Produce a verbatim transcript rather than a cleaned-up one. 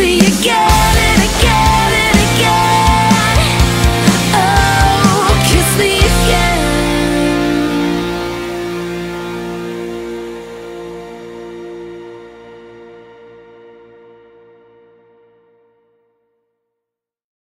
for you.